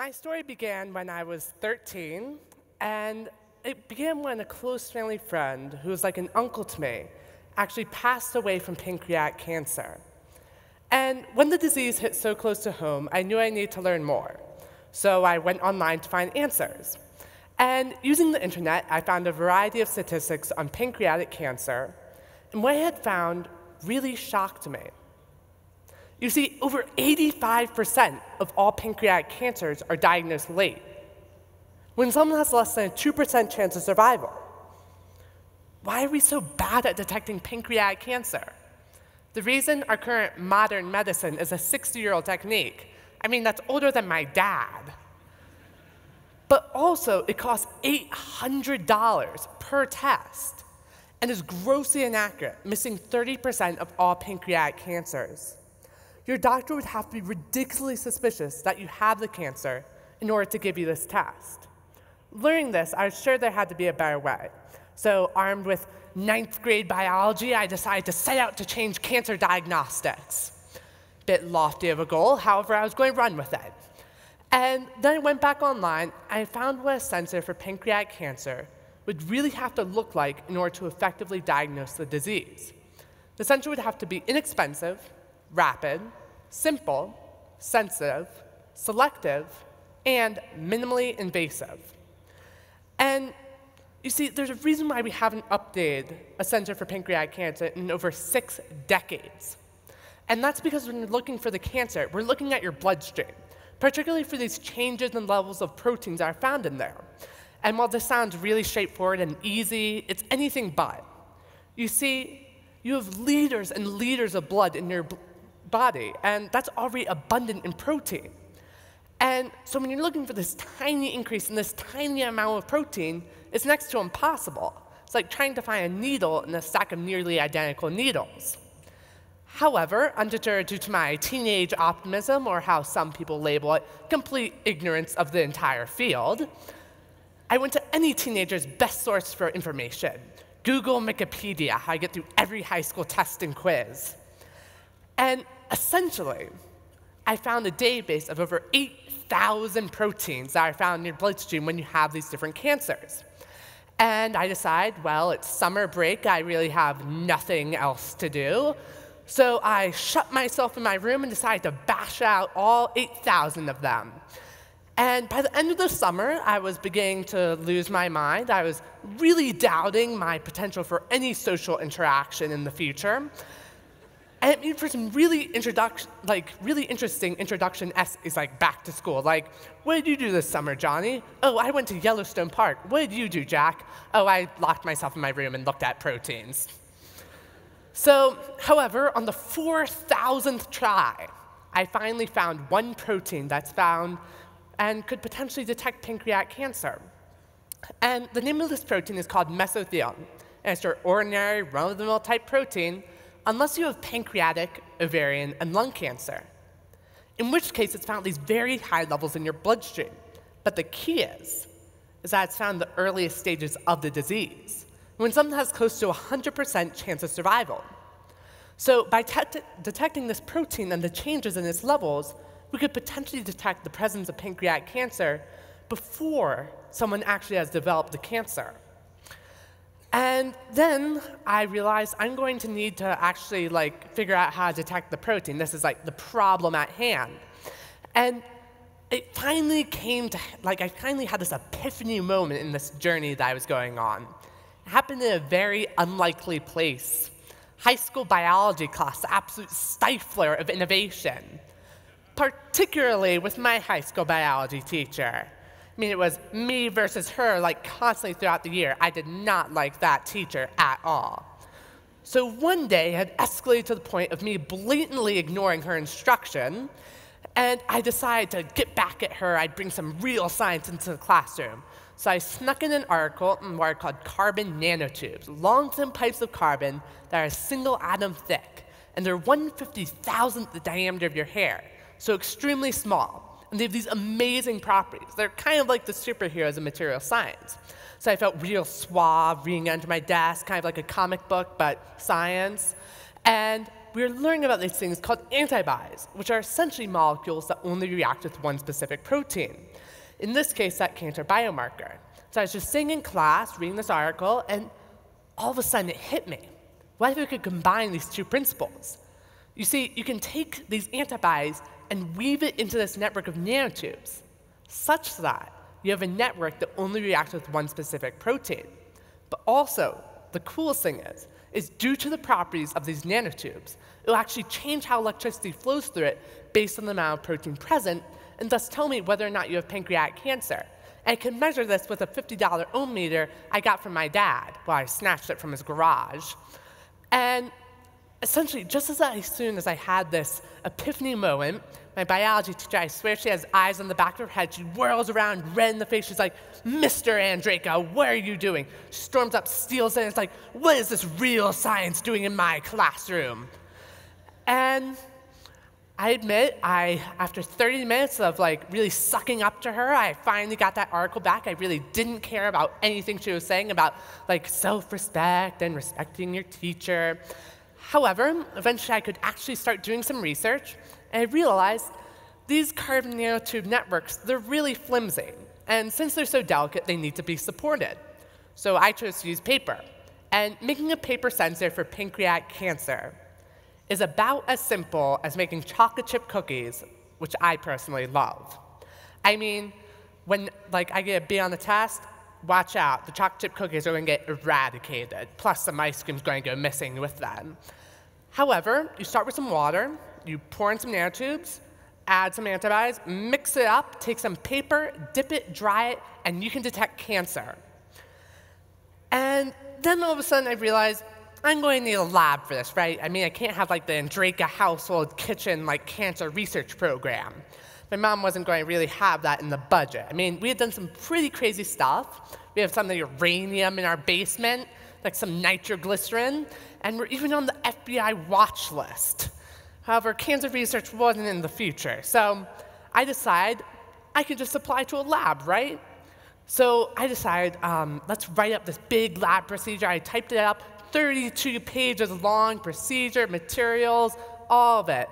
My story began when I was 13, and it began when a close family friend, who was like an uncle to me, actually passed away from pancreatic cancer. And when the disease hit so close to home, I knew I needed to learn more. So I went online to find answers. And using the internet, I found a variety of statistics on pancreatic cancer, and what I had found really shocked me. You see, over 85% of all pancreatic cancers are diagnosed late, when someone has less than a 2% chance of survival. Why are we so bad at detecting pancreatic cancer? The reason our current modern medicine is a 60-year-old technique. I mean, that's older than my dad. But also, it costs $800 per test and is grossly inaccurate, missing 30% of all pancreatic cancers. Your doctor would have to be ridiculously suspicious that you have the cancer in order to give you this test. Learning this, I was sure there had to be a better way. So armed with 9th grade biology, I decided to set out to change cancer diagnostics. Bit lofty of a goal, however, I was going to run with it. And then I went back online, and I found what a sensor for pancreatic cancer would really have to look like in order to effectively diagnose the disease. The sensor would have to be inexpensive, rapid, simple, sensitive, selective, and minimally invasive. And you see, there's a reason why we haven't updated a sensor for pancreatic cancer in over 6 decades. And that's because when we're looking for the cancer, we're looking at your bloodstream, particularly for these changes in levels of proteins that are found in there. And while this sounds really straightforward and easy, it's anything but. You see, you have liters and liters of blood in your body, and that's already abundant in protein. And so when you're looking for this tiny increase in this tiny amount of protein, it's next to impossible. It's like trying to find a needle in a stack of nearly identical needles. However, undeterred due to my teenage optimism, or how some people label it, complete ignorance of the entire field, I went to any teenager's best source for information, Google, Wikipedia, how I get through every high school test and quiz. And essentially, I found a database of over 8,000 proteins that are found in your bloodstream when you have these different cancers. And I decide, well, it's summer break, I really have nothing else to do. So I shut myself in my room and decided to bash out all 8,000 of them. And by the end of the summer, I was beginning to lose my mind. I was really doubting my potential for any social interaction in the future. And it made for some really interesting introduction essays, like back to school. Like, what did you do this summer, Johnny? Oh, I went to Yellowstone Park. What did you do, Jack? Oh, I locked myself in my room and looked at proteins. So, however, on the 4,000th try, I finally found one protein that's found and could potentially detect pancreatic cancer. And the name of this protein is called mesothelium, and it's your ordinary, run-of-the-mill type protein, unless you have pancreatic, ovarian, and lung cancer, in which case it's found at these very high levels in your bloodstream. But the key is that it's found in the earliest stages of the disease, when someone has close to 100% chance of survival. So by detecting this protein and the changes in its levels, we could potentially detect the presence of pancreatic cancer before someone actually has developed the cancer. And then I realized I'm going to need to actually figure out how to detect the protein. This is the problem at hand. And it finally came to, I finally had this epiphany moment in this journey that I was going on. It happened in a very unlikely place. High school biology class, the absolute stifler of innovation, particularly with my high school biology teacher. I mean, it was me versus her, constantly throughout the year. I did not like that teacher at all. So one day, it had escalated to the point of me blatantly ignoring her instruction, and I decided to get back at her. I'd bring some real science into the classroom. So I snuck in an article on what are called carbon nanotubes, long, thin pipes of carbon that are a single atom thick, and they're 1/50,000th the diameter of your hair, so extremely small. And they have these amazing properties. They're kind of like the superheroes of material science. So I felt real suave reading under my desk, kind of like a comic book, but science. And we're learning about these things called antibodies, which are essentially molecules that only react with one specific protein. In this case, that cancer biomarker. So I was just sitting in class, reading this article, and all of a sudden it hit me. What if we could combine these two principles? You see, you can take these antibodies and weave it into this network of nanotubes, such that you have a network that only reacts with one specific protein. But also, the coolest thing is due to the properties of these nanotubes, it will actually change how electricity flows through it based on the amount of protein present, and thus tell me whether or not you have pancreatic cancer. And I can measure this with a $50 ohm meter I got from my dad while I snatched it from his garage. And essentially, just as soon as I had this epiphany moment, my biology teacher, I swear she has eyes on the back of her head, she whirls around, red in the face, she's like, "Mr. Andraka, what are you doing?" She storms up, steals it, and it's like, what is this real science doing in my classroom? And I admit, after 30 minutes of really sucking up to her, I finally got that article back. I really didn't care about anything she was saying about self-respect and respecting your teacher. However, eventually I could actually start doing some research, and I realized these carbon nanotube networks, they're really flimsy. And since they're so delicate, they need to be supported. So I chose to use paper. And making a paper sensor for pancreatic cancer is about as simple as making chocolate chip cookies, which I personally love. I mean, when I get a B on the test, watch out, the chocolate chip cookies are going to get eradicated, plus some ice cream's going to go missing with them. However, you start with some water, you pour in some nanotubes, add some antibodies, mix it up, take some paper, dip it, dry it, and you can detect cancer. And then all of a sudden I realized, I'm going to need a lab for this, right? I mean, I can't have the Andraka household kitchen cancer research program. My mom wasn't going to really have that in the budget. I mean, we had done some pretty crazy stuff. We have some uranium in our basement, some nitroglycerin, and we're even on the FBI watch list. However, cancer research wasn't in the future, so I decided I could just apply to a lab, right? So I decided, let's write up this big lab procedure. I typed it up, 32 pages long, procedure, materials, all of it.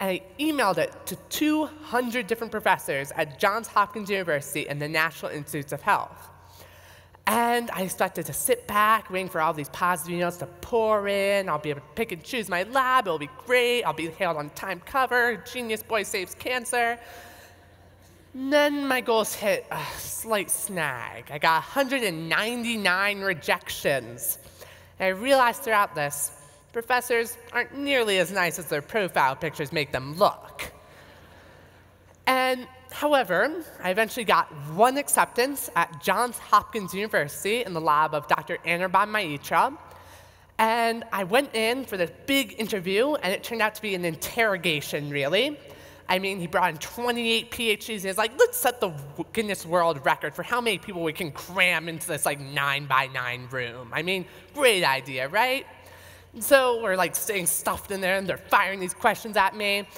And I emailed it to 200 different professors at Johns Hopkins University and the National Institutes of Health. And I started to sit back, waiting for all these positive emails to pour in. I'll be able to pick and choose my lab. It'll be great. I'll be hailed on Time cover. Genius boy saves cancer. And then my goals hit a slight snag. I got 199 rejections. And I realized throughout this, professors aren't nearly as nice as their profile pictures make them look. And however, I eventually got one acceptance at Johns Hopkins University in the lab of Dr. Anirban Maitra. And I went in for this big interview, and it turned out to be an interrogation, really. I mean, he brought in 28 PhDs, and he was like, let's set the Guinness World Record for how many people we can cram into this 9x9 room. I mean, great idea, right? So we're staying stuffed in there, and they're firing these questions at me.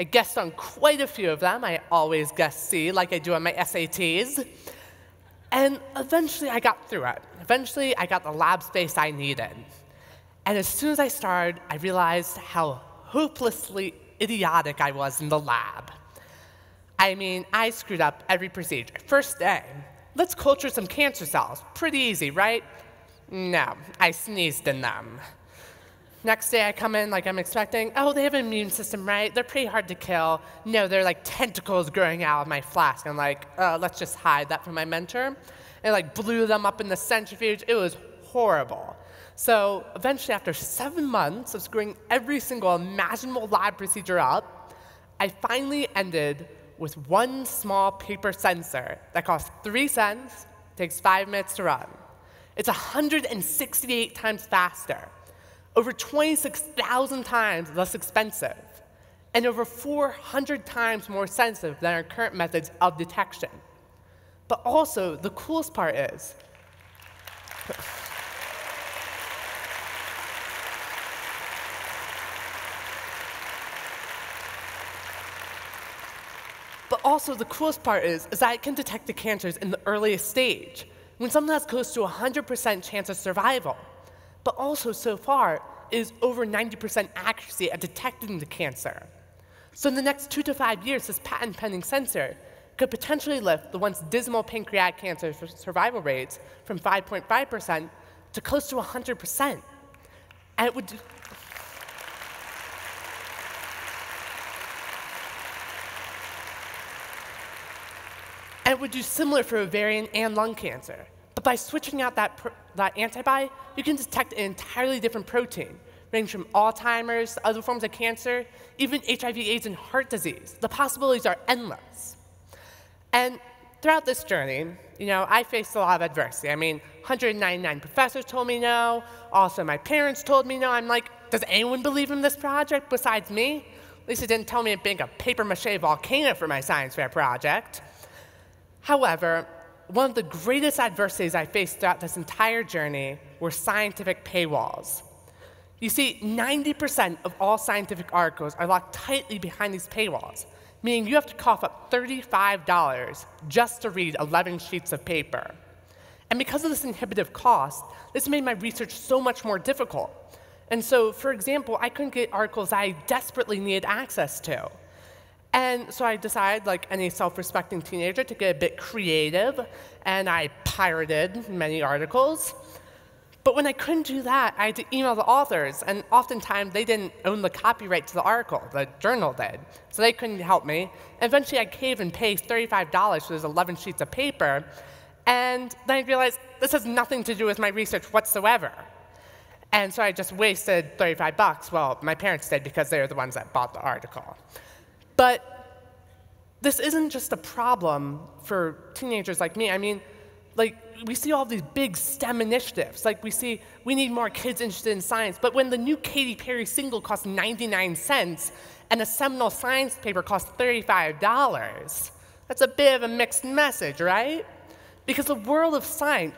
I guessed on quite a few of them. I always guess C, like I do on my SATs. And eventually, I got through it. Eventually, I got the lab space I needed. And as soon as I started, I realized how hopelessly idiotic I was in the lab. I mean, I screwed up every procedure. First day, let's culture some cancer cells. Pretty easy, right? No, I sneezed in them. Next day I come in I'm expecting, oh, they have an immune system, right? They're pretty hard to kill. No, they're tentacles growing out of my flask. I'm like, let's just hide that from my mentor. And blew them up in the centrifuge. It was horrible. So eventually, after 7 months of screwing every single imaginable lab procedure up, I finally ended with one small paper sensor that costs 3 cents, takes 5 minutes to run. It's 168 times faster, over 26,000 times less expensive, and over 400 times more sensitive than our current methods of detection. But also, the coolest part is, that it can detect the cancers in the earliest stage, when something has close to 100% chance of survival. But also, so far, is over 90% accuracy at detecting the cancer. So in the next 2 to 5 years, this patent-pending sensor could potentially lift the once dismal pancreatic cancer survival rates from 5.5% to close to 100%. And it would... And it would do similar for ovarian and lung cancer. But by switching out that antibody, you can detect an entirely different protein, ranging from Alzheimer's to other forms of cancer, even HIV, AIDS, and heart disease. The possibilities are endless. And throughout this journey, I faced a lot of adversity. 199 professors told me no. Also, my parents told me no. I'm like, does anyone believe in this project besides me? At least it didn't tell me to make a papier-mâché volcano for my science fair project. However, one of the greatest adversities I faced throughout this entire journey were scientific paywalls. You see, 90% of all scientific articles are locked tightly behind these paywalls, meaning you have to cough up $35 just to read 11 sheets of paper. And because of this inhibitive cost, this made my research so much more difficult. And so, for example, I couldn't get articles I desperately needed access to. And so I decided, like any self-respecting teenager, to get a bit creative, and I pirated many articles. But when I couldn't do that, I had to email the authors, and oftentimes they didn't own the copyright to the article, the journal did, so they couldn't help me. And eventually I caved and paid $35 for those 11 sheets of paper, and then I realized this has nothing to do with my research whatsoever. And so I just wasted $35. Well, my parents did because they were the ones that bought the article. But this isn't just a problem for teenagers like me. We see all these big STEM initiatives. We need more kids interested in science. But when the new Katy Perry single costs 99 cents and a seminal science paper costs $35, that's a bit of a mixed message, right? Because the world of science...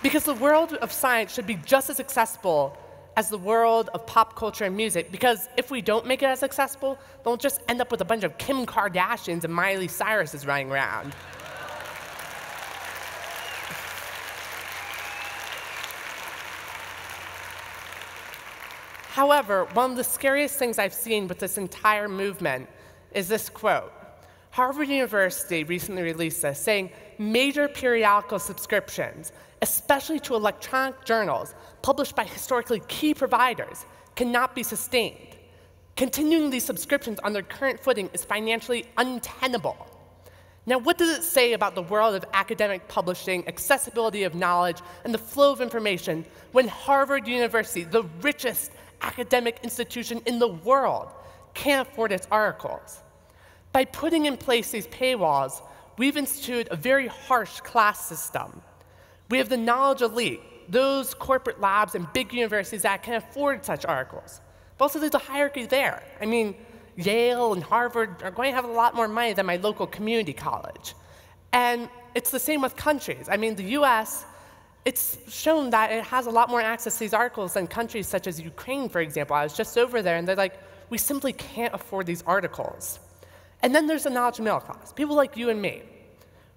Because the world of science should be just as accessible as the world of pop culture and music, because if we don't make it as accessible, they'll just end up with a bunch of Kim Kardashians and Miley Cyruses running around. However, one of the scariest things I've seen with this entire movement is this quote. Harvard University recently released this, saying major periodical subscriptions, especially to electronic journals published by historically key providers, cannot be sustained. Continuing these subscriptions on their current footing is financially untenable. Now, what does it say about the world of academic publishing, accessibility of knowledge, and the flow of information when Harvard University, the richest academic institution in the world, can't afford its articles? By putting in place these paywalls, we've instituted a very harsh class system. We have the knowledge elite, those corporate labs and big universities that can afford such articles. But also there's a hierarchy there. Yale and Harvard are going to have a lot more money than my local community college. And it's the same with countries. The US, it's shown that it has a lot more access to these articles than countries such as Ukraine, for example. I was just over there, and they're like, we simply can't afford these articles. And then there's the knowledge middle class, people like you and me.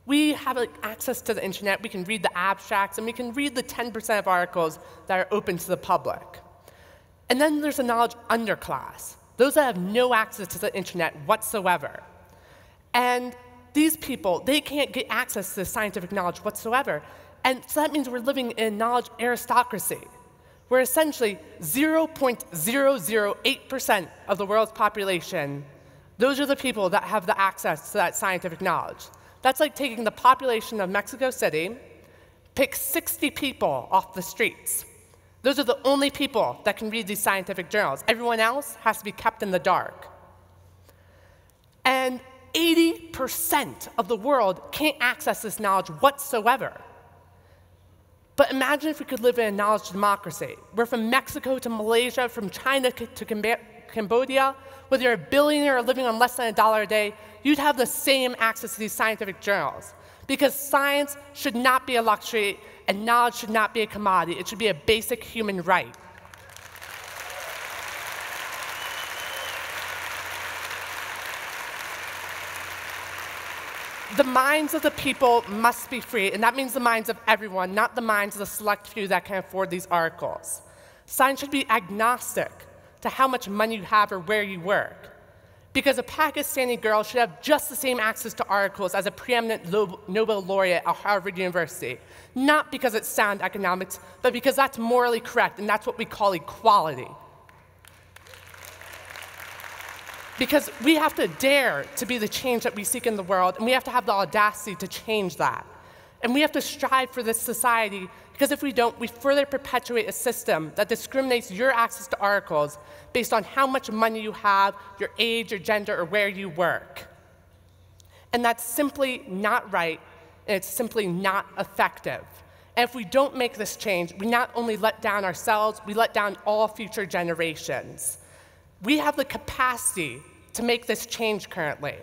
We have access to the internet, we can read the abstracts, and we can read the 10% of articles that are open to the public. And then there's the knowledge underclass, those that have no access to the internet whatsoever. And these people, they can't get access to scientific knowledge whatsoever. And so that means we're living in a knowledge aristocracy, where essentially 0.008% of the world's population, those are the people that have the access to that scientific knowledge. That's like taking the population of Mexico City, pick 60 people off the streets. Those are the only people that can read these scientific journals. Everyone else has to be kept in the dark. And 80% of the world can't access this knowledge whatsoever. But imagine if we could live in a knowledge democracy. We're from Mexico to Malaysia, from China to Cambodia. Whether you're a billionaire or living on less than $1 a day, you'd have the same access to these scientific journals. Because science should not be a luxury, and knowledge should not be a commodity. It should be a basic human right. the minds of the people must be free, and that means the minds of everyone, not the minds of the select few that can afford these articles. Science should be agnostic to how much money you have or where you work, because a Pakistani girl should have just the same access to articles as a preeminent Nobel laureate at Harvard University, not because it's sound economics, but because that's morally correct, and that's what we call equality. Because we have to dare to be the change that we seek in the world, and we have to have the audacity to change that. And we have to strive for this society, because if we don't, we further perpetuate a system that discriminates your access to articles based on how much money you have, your age, your gender, or where you work. And that's simply not right, and it's simply not effective. And if we don't make this change, we not only let down ourselves, we let down all future generations. We have the capacity to make this change currently.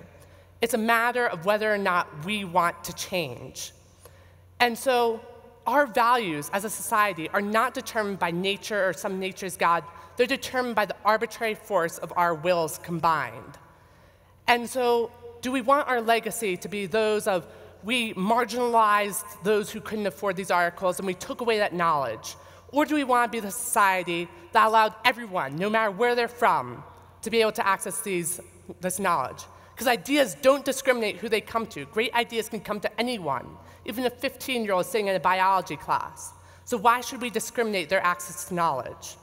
It's a matter of whether or not we want to change. And so our values as a society are not determined by nature or some nature's god. They're determined by the arbitrary force of our wills combined. And so do we want our legacy to be those of we marginalized those who couldn't afford these articles and we took away that knowledge? Or do we want to be the society that allowed everyone, no matter where they're from, to be able to access this knowledge? Because ideas don't discriminate who they come to. Great ideas can come to anyone, even a 15-year-old sitting in a biology class. So why should we discriminate their access to knowledge?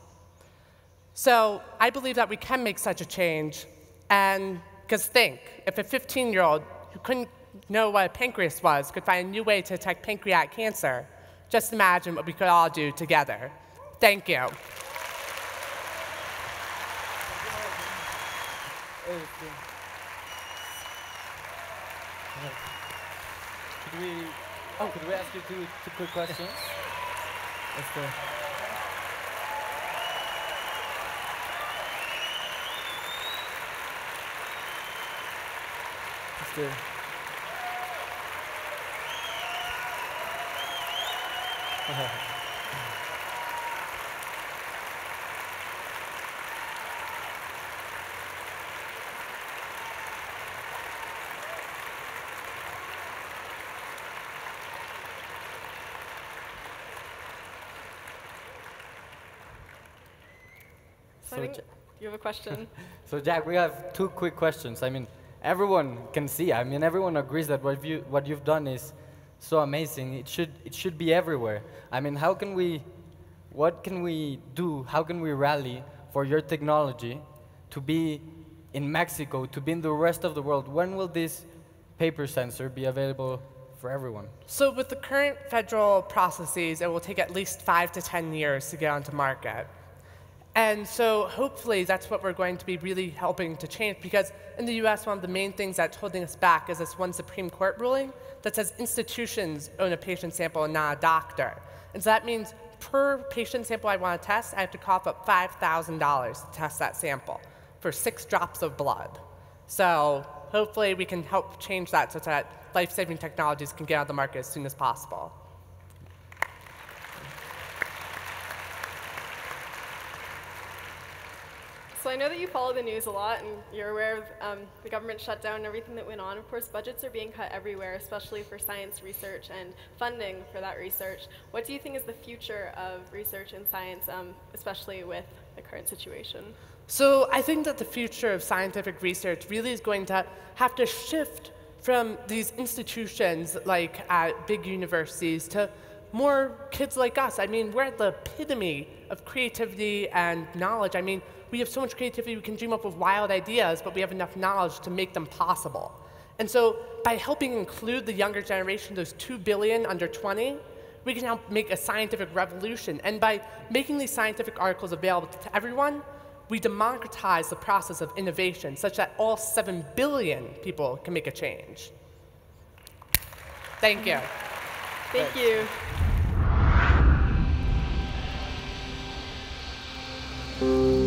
So I believe that we can make such a change. And because think, if a 15-year-old who couldn't know what a pancreas was could find a new way to attack pancreatic cancer, just imagine what we could all do together. Thank you. Could we ask you two quick questions? Let's go. So you have a question? So Jack, we have two quick questions. I mean, everyone can see. I mean, everyone agrees that what you've done is so amazing. It should be everywhere. I mean, what can we do? How can we rally for your technology to be in Mexico, to be in the rest of the world? When will this paper sensor be available for everyone? So with the current federal processes, it will take at least 5 to 10 years to get onto market. And so hopefully that's what we're going to be really helping to change, because in the US, one of the main things that's holding us back is this one Supreme Court ruling that says institutions own a patient sample and not a doctor. And so that means per patient sample I want to test, I have to cough up $5,000 to test that sample for 6 drops of blood. So hopefully we can help change that so that life-saving technologies can get on the market as soon as possible. So I know that you follow the news a lot, and you're aware of the government shutdown and everything that went on. Of course, budgets are being cut everywhere, especially for science research and funding for that research. What do you think is the future of research and science, especially with the current situation? So I think that the future of scientific research really is going to have to shift from these institutions like at big universities to more kids like us. I mean, we're at the epitome of creativity and knowledge. I mean, we have so much creativity, we can dream up with wild ideas, but we have enough knowledge to make them possible. And so by helping include the younger generation, those 2 billion under 20, we can help make a scientific revolution. And by making these scientific articles available to everyone, we democratize the process of innovation such that all 7 billion people can make a change. Thank you. Thank you.